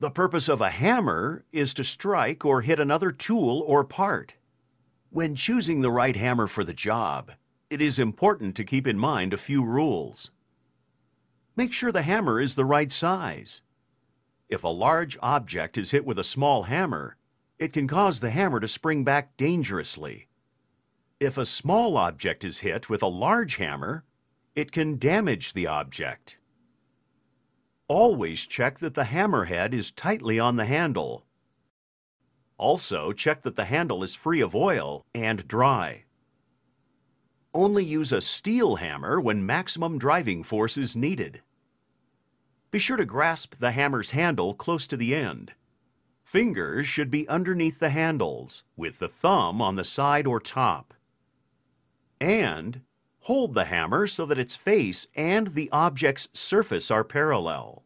The purpose of a hammer is to strike or hit another tool or part. When choosing the right hammer for the job, it is important to keep in mind a few rules. Make sure the hammer is the right size. If a large object is hit with a small hammer, it can cause the hammer to spring back dangerously. If a small object is hit with a large hammer, it can damage the object. Always check that the hammerhead is tightly on the handle. Also, check that the handle is free of oil and dry. Only use a steel hammer when maximum driving force is needed. Be sure to grasp the hammer's handle close to the end. Fingers should be underneath the handles, with the thumb on the side or top. And hold the hammer so that its face and the object's surface are parallel.